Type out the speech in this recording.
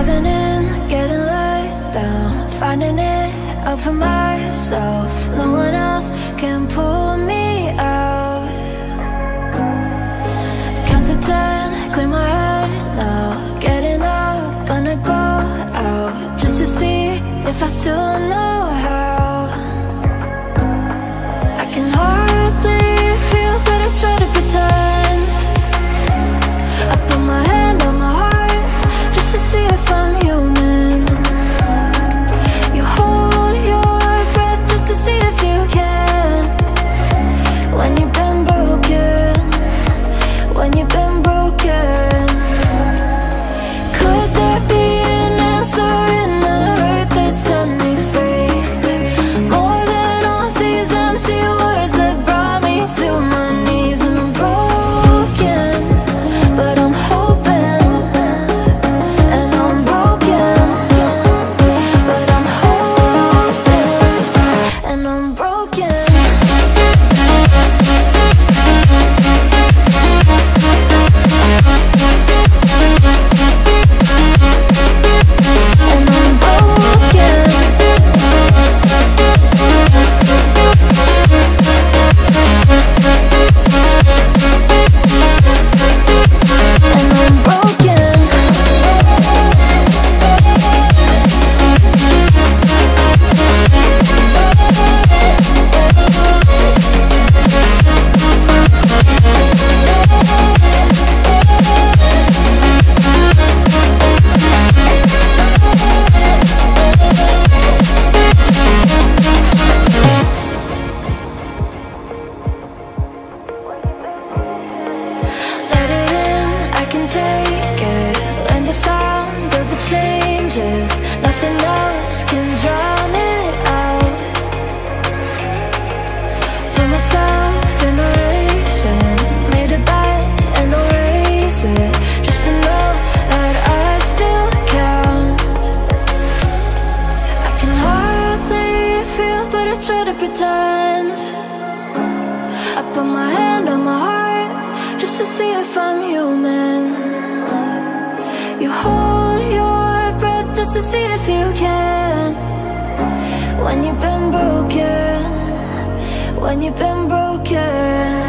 Diving in, getting let down, finding it out for myself. No one else can pull me out. Count to 10, clear my head now. Getting up, gonna go out, just to see if I still know how. I can hardly feel, but I try to pretend. I put my hand on my heart, just to see if I'm human. You hold your breath, just to see if you can. When you've been broken, when you've been broken. Could there be an answer in the hurt that set me free? More than all these empty words that brought me to my knees. And I'm broken, but I'm hoping. And I'm broken, but I'm hoping. And I'm broken. When you've been broken, when you've been broken.